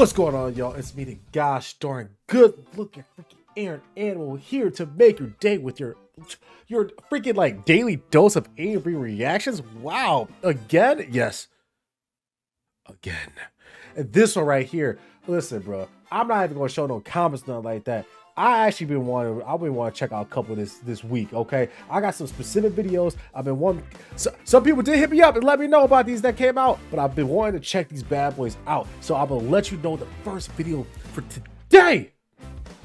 What's going on, y'all? It's me, the gosh darn good-looking freaking Heir And Animal, here to make your day with your freaking like daily dose of AV reactions. Wow, again? Yes, again. And this one right here. Listen, bro, I'm not even gonna show no comments, nothing like that. I've been wanting to check out a couple this week, okay? I got some specific videos. I've been wanting, some people did hit me up and let me know about these that came out, but I've been wanting to check these bad boys out. So I'm gonna let you know the first video for today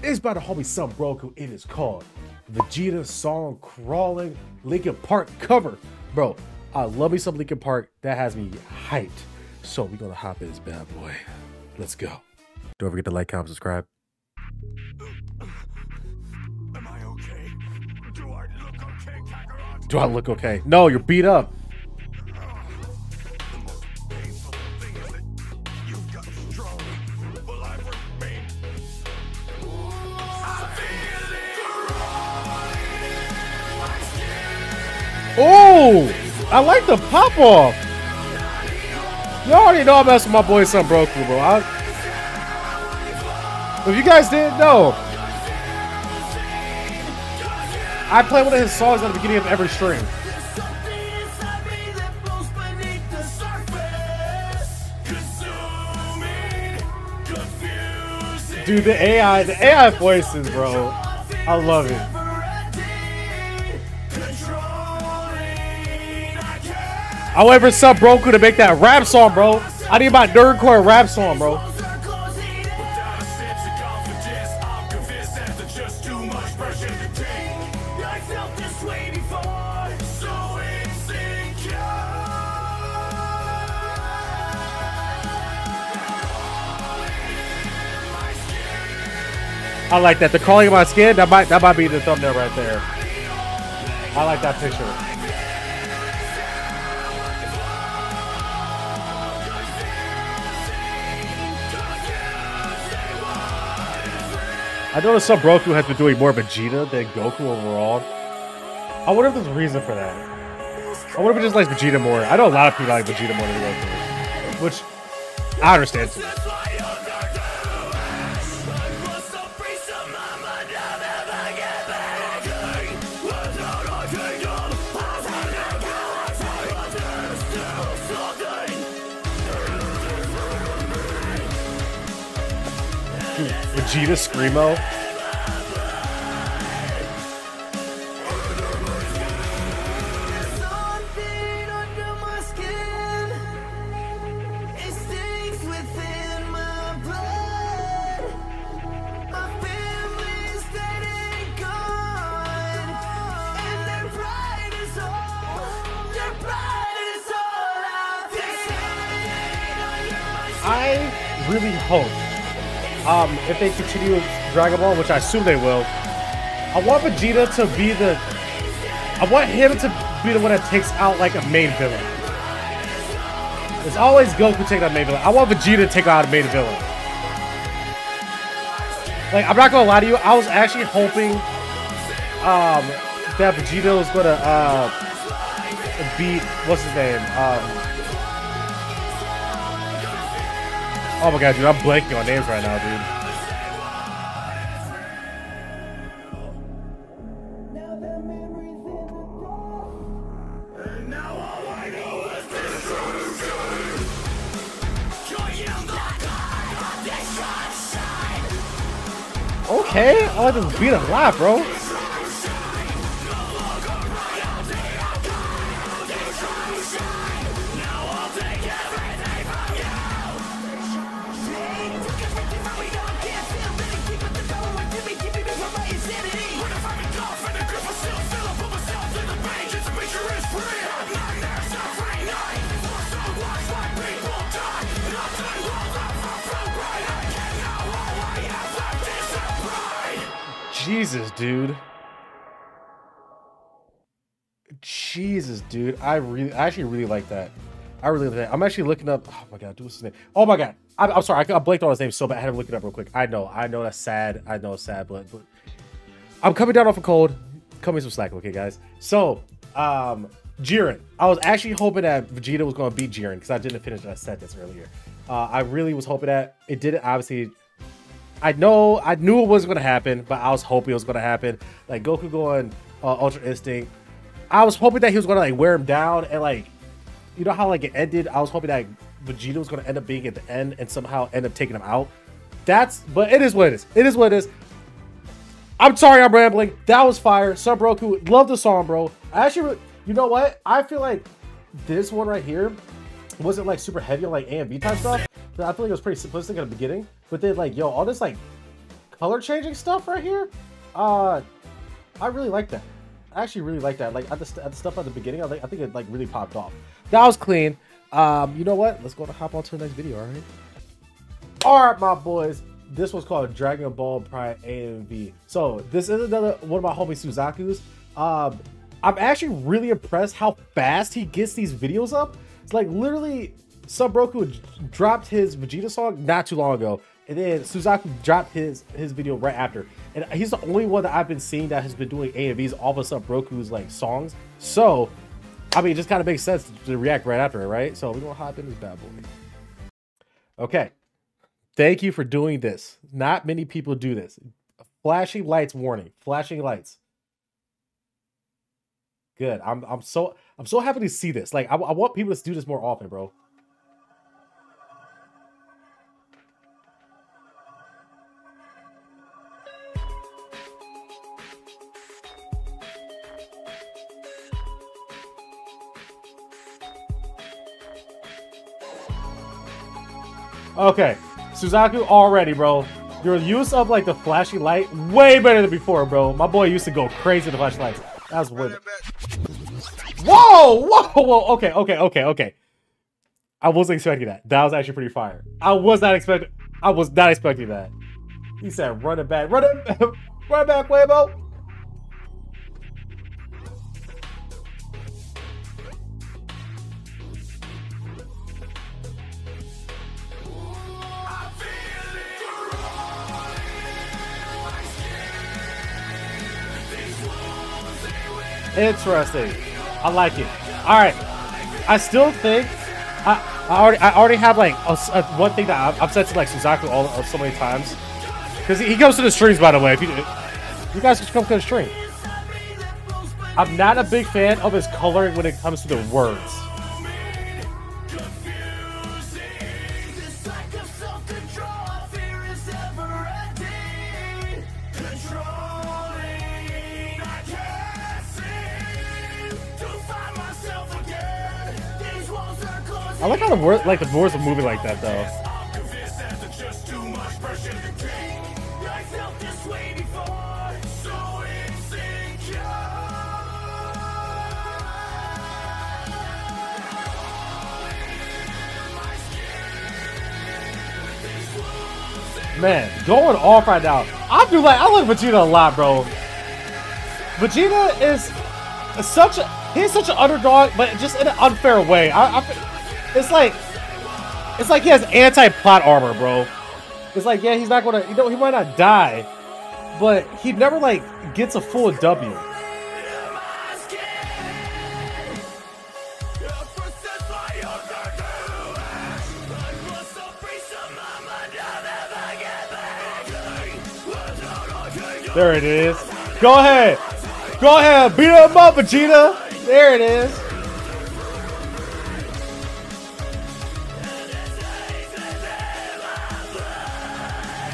is by the homie Son Broku. It is called Vegeta Song Crawling Linkin Park Cover. Bro, I love me some Linkin Park. That has me hyped. So we're gonna hop in this bad boy. Let's go. Don't forget to like, comment, subscribe. Am I okay? Do I look okay, Kakarot? Do I look okay? No, you're beat up. The most painful thing is that you got strong, but I remain. I feel it growing in my skin. Oh, I like the pop off. You already know I'm messing with my boy Son Broku, bro. If you guys didn't know, I play one of his songs at the beginning of every stream. Dude, the AI voices, bro. I love it. I'll ever sub Broku to make that rap song, bro. I need my nerdcore rap song, bro. I like that. The crawling of my skin, that might be the thumbnail right there. I like that picture. I noticed Son Broku has been doing more Vegeta than Goku overall. I wonder if there's a reason for that. I wonder if he just likes Vegeta more. I know a lot of people like Vegeta more than Goku, which I understand too. Dude, Vegeta Screamo. I really hope if they continue with Dragon Ball, which I assume they will, I want Vegeta to be the... I want him to be the one that takes out, like, a main villain. It's always Goku taking out a main villain. I want Vegeta to take out a main villain. Like, I'm not gonna lie to you, I was actually hoping that Vegeta was gonna beat... What's his name? Oh my god, dude, I'm blanking on names right now, dude. Okay, I like this beat a lot, bro. Jesus, dude. Jesus, dude. I actually really like that. I really like that. I'm actually looking up. Oh my god, dude, what's his name? Oh my god, I'm sorry. I blanked on his name so bad. I had to look it up real quick. I know that's sad. I know it's sad, but I'm coming down off a cold. Cut me some slack, okay, guys. So, Jiren. I was actually hoping that Vegeta was gonna beat Jiren because I didn't finish that sentence earlier. I really was hoping that it didn't. Obviously, I knew it was going to happen, but I was hoping it was going to happen. Like Goku going Ultra Instinct, I was hoping that he was going to like wear him down, and like, you know how like it ended. I was hoping that Vegeta was going to end up being at the end and somehow end up taking him out. But it is what it is. It is what it is. I'm sorry I'm rambling. That was fire. Son Broku, love the song, bro. I actually, you know what? I feel like this one right here wasn't like super heavy on like A and B type stuff. I feel like it was pretty simplistic at the beginning. But then like, yo, all this like color changing stuff right here. I really like that. I actually really like that. Like at the stuff at the beginning, I think it like really popped off. That was clean. You know what? Let's go to hop on to the next video, all right? All right, my boys. This was called Dragon Ball Pride A and B. So this is another one of my homie Suzaku's. I'm actually really impressed how fast he gets these videos up. It's like literally Son Broku dropped his Vegeta song not too long ago, and then Suzaku dropped his video right after. And he's the only one that I've been seeing that has been doing A and B's off of Son Broku's like songs. So I mean, it just kind of makes sense to react right after it, right? So we're gonna hop in this bad boy. Okay. Thank you for doing this. Not many people do this. Flashing lights warning. Flashing lights. Good. I'm so happy to see this. Like I want people to do this more often, bro. Okay. Suzaku already, bro. Your use of like the flashing light way better than before, bro. My boy used to go crazy with the flashlights. That's weird. Whoa! Whoa! Whoa! Okay, okay, okay, okay. I wasn't expecting that. That was actually pretty fire. I was not expecting that. He said, "Run it back, run it, run it back, Weibo." Interesting. I like it. All right. I still think I already have like a one thing that I've said to like Suzaku so many times, because he comes to the streams, by the way. If you guys can come to the stream. I'm not a big fan of his coloring when it comes to the words. I like how the words, like the boards are moving like that, though. Man, going off right now. I like Vegeta a lot, bro. Vegeta is such an underdog, but just in an unfair way. It's like he has anti-plot armor, bro. It's like, yeah, he's not gonna, you know, he might not die, but he never like gets a full W. There it is. Go ahead, beat him up, Vegeta. There it is.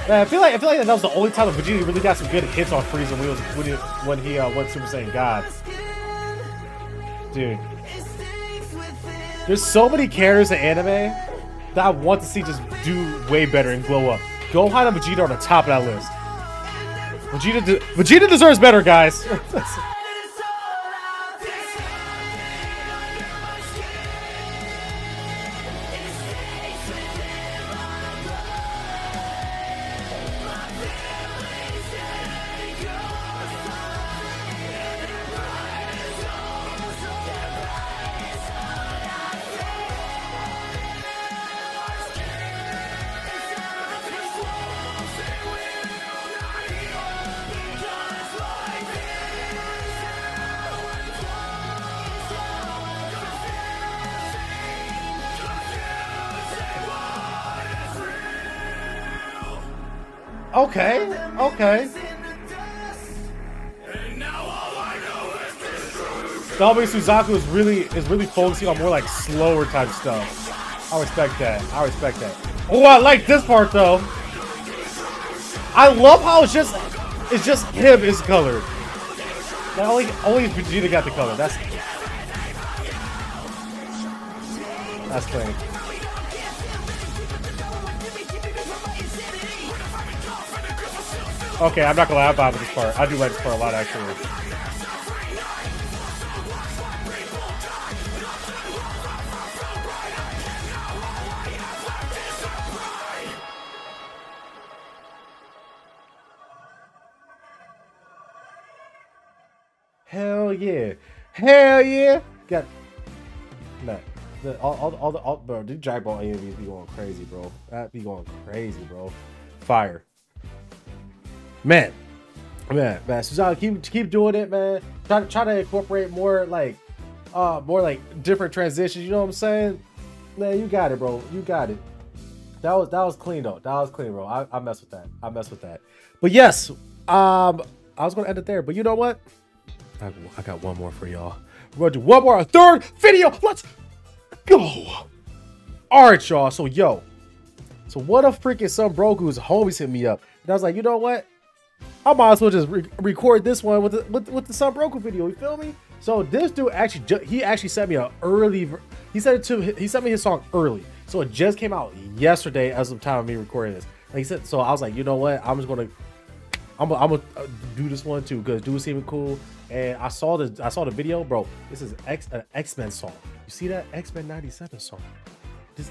Man, I feel like that was the only time that Vegeta really got some good hits on Freezer Wheels when he went Super Saiyan God. Dude, there's so many characters in anime that I want to see just do way better and blow up. Gohan and Vegeta are on the top of that list. Vegeta deserves better, guys. Okay, okay. Probably Suzaku is really focusing on more like slower type stuff. I respect that. I respect that. Oh, I like this part though. I love how it's just him is colored. That only Vegeta got the color. That's clean. Okay, I'm not gonna lie, I vibe with this part. I do like this part a lot, actually. Hell yeah! Hell yeah! Got that. All the bro. Dude, Dragon Ball AMVs be going crazy, bro. That be going crazy, bro. Fire. Man, Suzaku, keep doing it, man. Try to incorporate more like different transitions. You know what I'm saying? Man, you got it, bro. You got it. That was clean though. That was clean, bro. I mess with that. I mess with that. But yes, I was gonna end it there. But you know what? I got one more for y'all. We're gonna do one more, a third video. Let's go. All right, y'all. So so what if freaking Son Broku's homies hit me up? And I was like, you know what? I might as well just record this one with the Son Broku video. You feel me? So this dude actually sent me an early. He sent me his song early, so it just came out yesterday as of the time of me recording this. Like he said, so I was like, you know what? I'm gonna do this one too because dude seemed cool. And I saw the video, bro. This is an X-Men song. You see that X-Men 97 song? This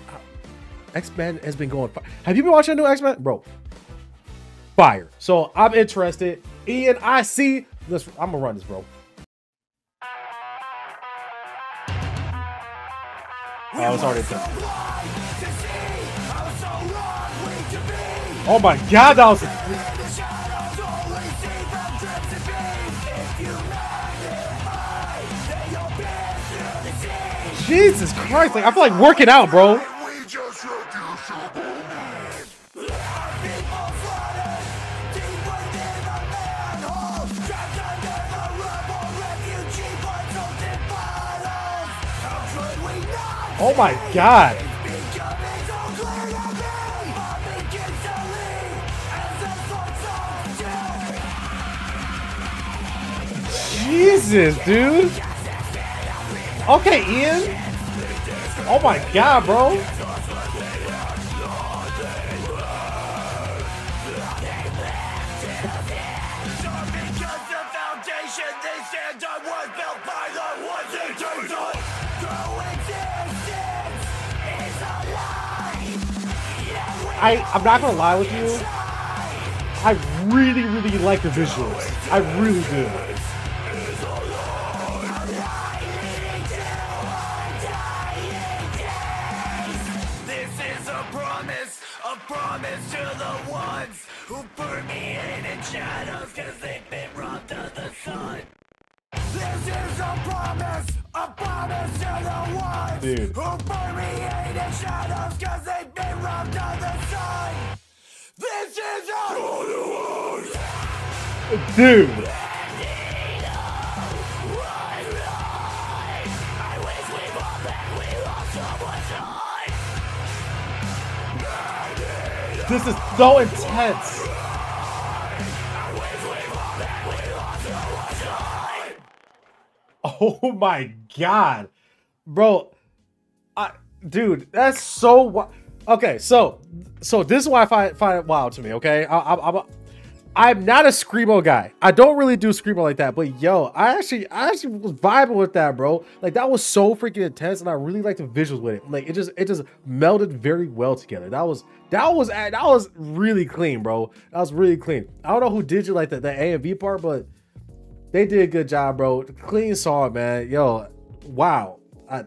X-Men has been going. Have you been watching the new X-Men, bro? Fire. So I'm interested. Ian, I see. I'm gonna run this, bro. Oh, it's already done. Oh my God, that was. Jesus Christ! Like I feel like working out, bro. Oh my God! Jesus, dude! Okay, Ian! Oh my God, bro! I'm not gonna lie with you. I really, really like the visuals. I really do. This is a promise to the ones who put me in shadows because they've been robbed of the sun. This is a promise to the ones who put me in shadows because they've been robbed of the sun. This is a dude. I wish we bought that we lost so much time. This is so intense. Oh my God, bro, dude, that's so wild. Okay, so this is why I find it wild to me. Okay, I'm not a screamo guy. I don't really do screamo like that. But yo, I actually was vibing with that, bro. Like that was so freaking intense, and I really liked the visuals with it. Like it just melded very well together. That was really clean, bro. That was really clean. I don't know who did you like the AMV part, but. They did a good job, bro. Clean song, man. Yo, wow. I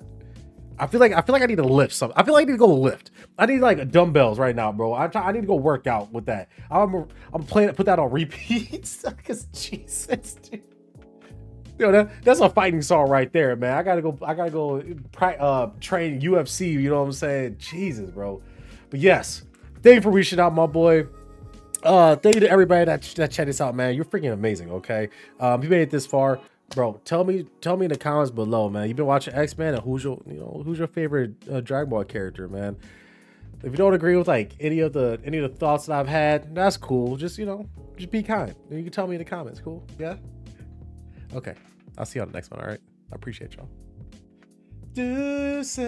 feel like I need to lift something. I feel like I need to go lift. I need like dumbbells right now, bro. I need to go work out with that. I'm playing it. Put that on repeat. Cause Jesus, dude. Yo, that's a fighting song right there, man. I gotta go. Train UFC. You know what I'm saying? Jesus, bro. But yes, thank you for reaching out, my boy. Thank you to everybody that checked this out, man. You're freaking amazing, okay? If you made it this far, bro, tell me in the comments below, man. You've been watching X-Men, and who's your favorite Dragon Ball character, man? If you don't agree with like any of the thoughts that I've had, that's cool. Just, you know, just be kind. You can tell me in the comments, cool? Yeah? Okay. I'll see you on the next one, all right? I appreciate y'all. Deuces.